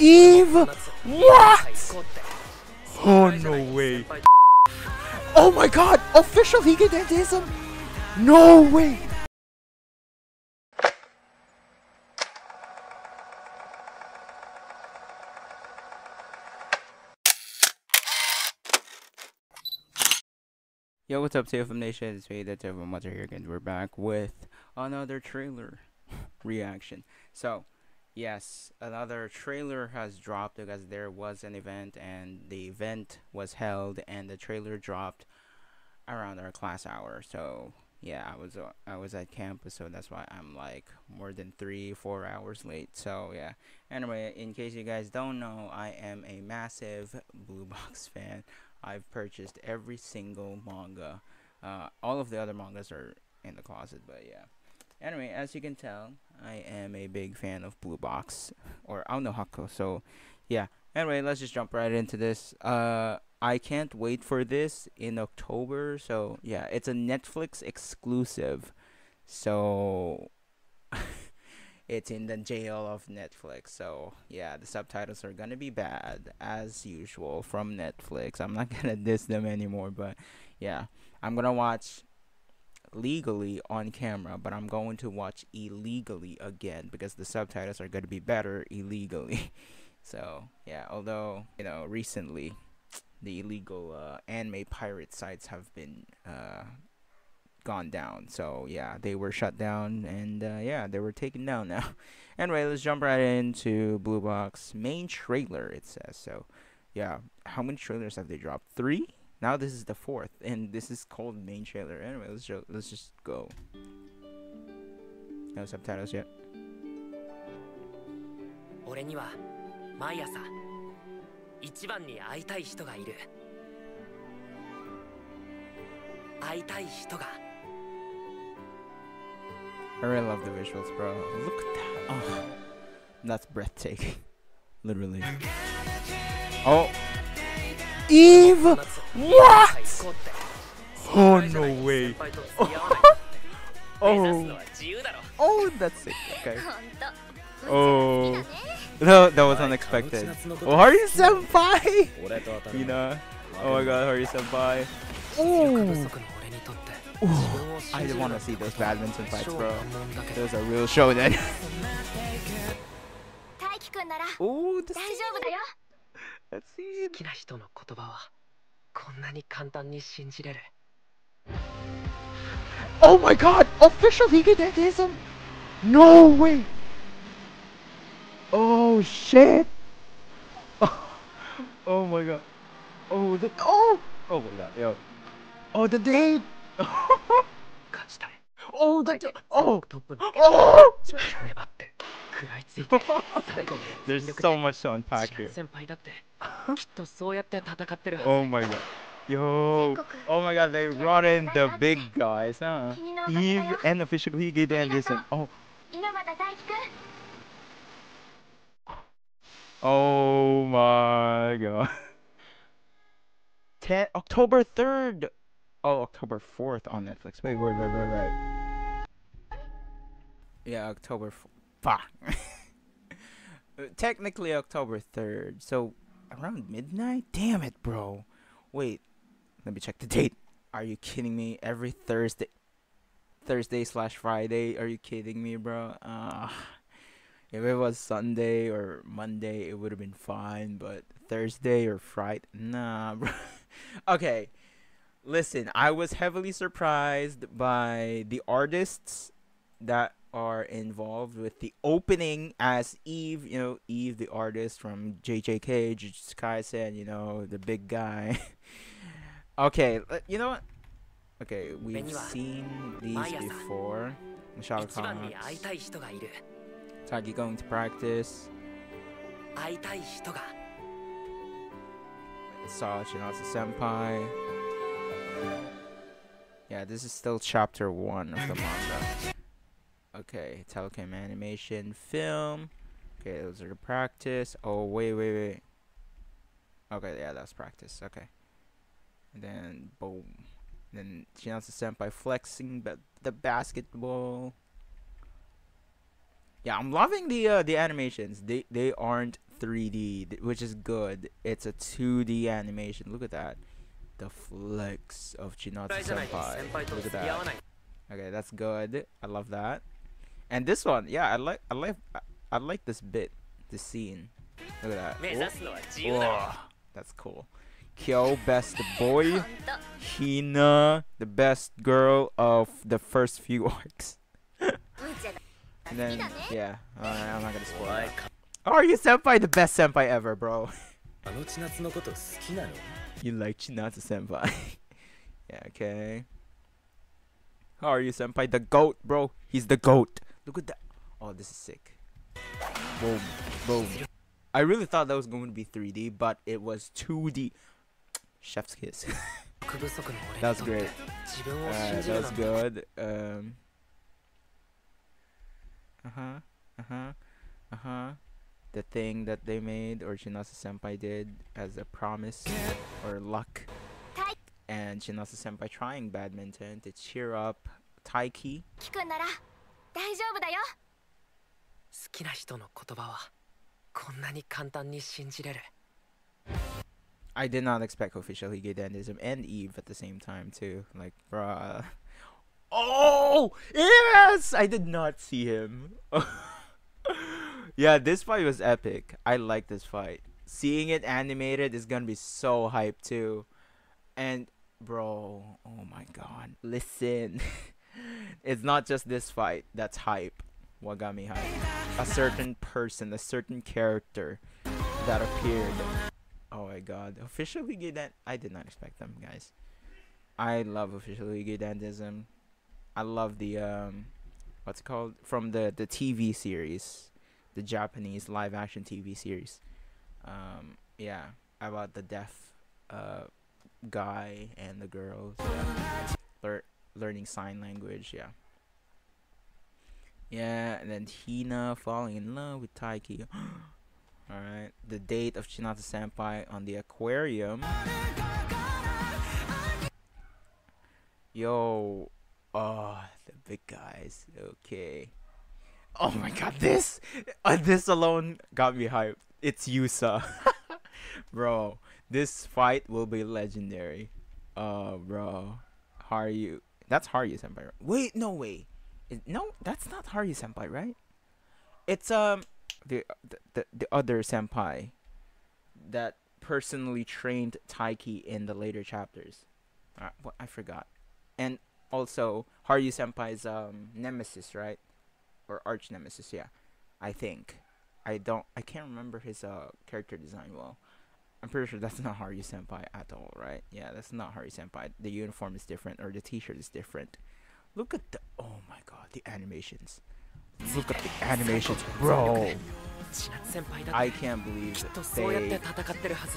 Eve? What? Oh, no way. Oh my god! Official Hige Dandism? No way! Yo, what's up, TFM Nation? It's me, The TFM Hunter here again. We're back with another trailer reaction. So, yes, another trailer has dropped because there was an event, and the event was held, and the trailer dropped around our class hour. So, yeah, I was at campus, so that's why I'm like more than 3-4 hours late. So, yeah. Anyway, in case you guys don't know, I am a massive Blue Box fan. I've purchased every single manga. All of the other mangas are in the closet, but yeah. Anyway, as you can tell, I am a big fan of Blue Box or Aonohako. So, yeah. Anyway, let's just jump right into this. I can't wait for this in October. So, yeah, it's a Netflix exclusive. So, it's in the jail of Netflix. So, yeah, the subtitles are going to be bad, as usual, from Netflix. I'm not going to diss them anymore. But, yeah, I'm going to watch legally on camera, but I'm going to watch illegally again because the subtitles are going to be better illegally. So, yeah, although, you know, recently the illegal anime pirate sites have been gone down. So, yeah, they were shut down, and yeah, they were taken down now. Anyway, let's jump right into Blue Box main trailer, it says. So, yeah, how many trailers have they dropped? 3? Now this is the 4th, and this is called main trailer. Anyway, let's just go. No subtitles yet. I really love the visuals, bro. Look at that. Oh, that's breathtaking. Literally. Oh. Eve? What? Oh, no way. Oh. Oh, that's sick. Okay. Oh. No, that was unexpected. Oh, Hori-senpai! You know? Oh my god, Hori-senpai. Oh. I didn't want to see those badminton fights, bro. Those are real show then. Oh, this is... Let's see. Oh my god! Official Hige Dandism? No way! Oh shit! Oh my god. Oh, the... Oh! Oh my god, yo. Oh, the date! Oh, the... Oh! Oh! There's so much to unpack here. Oh my god. Yo. Oh my god, they brought in the big guys, huh? Eve and Official Hige Dandism. Oh. Oh my god. October 3rd. Oh, October 4th on Netflix. Wait. Yeah, October 4th. Technically October 3rd, so around midnight? Damn it, bro. Wait, let me check the date. Are you kidding me? Every Thursday/Friday? Are you kidding me, bro? If it was Sunday or Monday, it would have been fine, but Thursday or Friday? Nah, bro. Okay, listen, I was heavily surprised by the artists that are involved with the opening as Eve, you know, Eve, the artist from JJK, Jujutsu Kaisen, you know, the big guy. Okay, you know what? Okay, we've seen these before. Michelle Cox. Tagi going to practice. Saw Shinatsu Senpai. Yeah, this is still chapter 1 of the manga. Okay, telecom animation, film. Okay, those are the practice. Oh, wait. Okay, yeah, that's practice. Okay. And then, boom. Then she announced the senpai flexing the basketball. Yeah, I'm loving the animations. They aren't 3D, which is good. It's a 2D animation. Look at that. The flex of Chinatsu-senpai. Look at that. Okay, that's good. I love that. And this one, yeah, I like this bit, this scene. Look at that. Whoa. Whoa. That's cool. Kyo, best boy. Hina, the best girl of the first few arcs. And then, yeah, I'm not gonna spoil it. Arya-senpai, the best senpai ever, bro. You like Chinatsu-senpai. Yeah, okay. Arya-senpai, the GOAT, bro. He's the GOAT. Look at that. Oh, this is sick. Boom, boom. I really thought that was going to be 3D, but it was 2D. Chef's kiss. That's great. That's good. The thing that they made, or Chinatsu-senpai did, as a promise or luck. And Chinatsu-senpai trying badminton to cheer up Taiki. I did not expect Official Hige Dandism and Eve at the same time too. Like, bruh. Oh yes, I did not see him. Yeah, this fight was epic. I like this fight. Seeing it animated is gonna be so hype too. And bro, oh my god, listen. It's not just this fight that's hype. Wagami hype. A certain person, a certain character that appeared. Oh my god, Official Hige Dandism. I did not expect them, guys. I love Official Hige Dandism. I love the what's it called, from the TV series, the Japanese live action TV series. Yeah, about the deaf guy and the girl, yeah. learning sign language, yeah. Yeah, and then Hina falling in love with Taiki. Alright, the date of Chinatsu-senpai on the aquarium. Yo, oh, the big guys, okay. Oh my god, this alone got me hyped. It's Yusa. Bro, this fight will be legendary. Oh, bro. Haru. That's Haru-senpai, right? Wait, no way. No, that's not Haru-senpai, right? It's the other senpai that personally trained Taiki in the later chapters. What, I forgot. And also Haru-senpai's nemesis, right? Or arch nemesis, yeah. I think. I can't remember his character design well. I'm pretty sure that's not Haru-senpai at all, right? Yeah, that's not Haru-senpai. The uniform is different, or the t-shirt is different. Look at the, oh my god, the animations. Look at the animations, bro. I can't believe they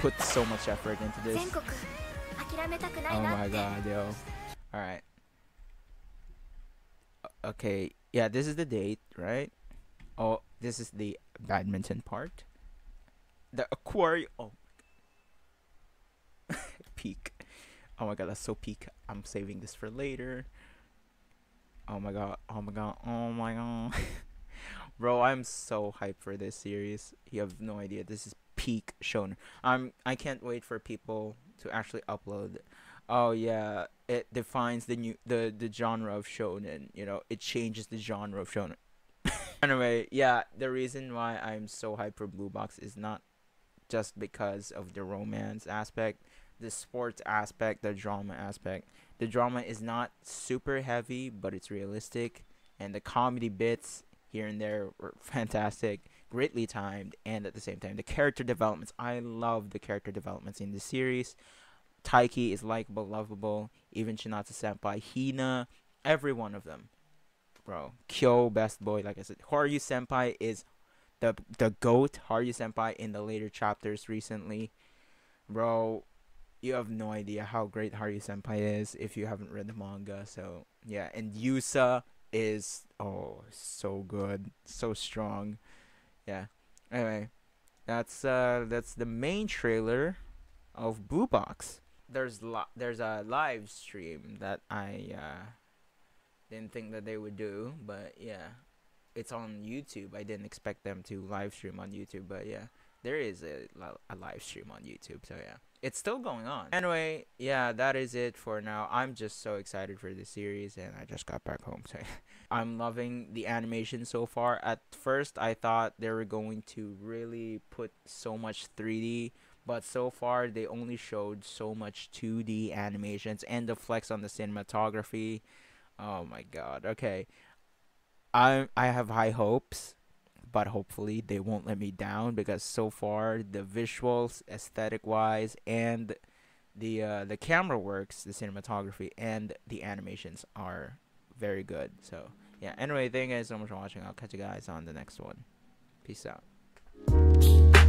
put so much effort into this. Oh my god, yo. Alright. Okay, yeah, this is the date, right? Oh, this is the badminton part. The aquarium. Oh. Peak. Oh my god, that's so peak. I'm saving this for later. Oh my god, oh my god, oh my god. Bro, I'm so hyped for this series. You have no idea. This is peak shonen. I can't wait for people to actually upload. Oh yeah, it defines the genre of shonen, you know. It changes the genre of shonen. Anyway, yeah, the reason why I'm so hyped for Blue Box is not just because of the romance aspect, the sports aspect, the drama aspect. The drama is not super heavy, but it's realistic, and the comedy bits here and there were fantastic, greatly timed, and at the same time, the character developments. I love the character developments in the series. Taiki is likable, lovable, even Chinatsu-senpai, Hina, every one of them. Bro, Kyo, best boy, like I said. Haru-senpai is the GOAT. Haru-senpai in the later chapters recently. Bro, you have no idea how great Haru-senpai is if you haven't read the manga. So yeah, and Yusa is, oh, so good, so strong. Yeah. Anyway, that's the main trailer of Blue Box. There's a live stream that I didn't think that they would do, but yeah, it's on YouTube. I didn't expect them to live stream on YouTube, but yeah, there is a live stream on YouTube, so yeah, it's still going on. Anyway, yeah, that is it for now. I'm just so excited for this series, and I just got back home, so I'm loving the animation so far. At first, I thought they were going to really put so much 3D, but so far, they only showed so much 2D animations, and the flex on the cinematography. Oh my god, okay. I have high hopes, but hopefully they won't let me down, because so far the visuals, aesthetic wise, and the camera works, the cinematography and the animations are very good. So yeah, anyway, thank you guys so much for watching. I'll catch you guys on the next one. Peace out.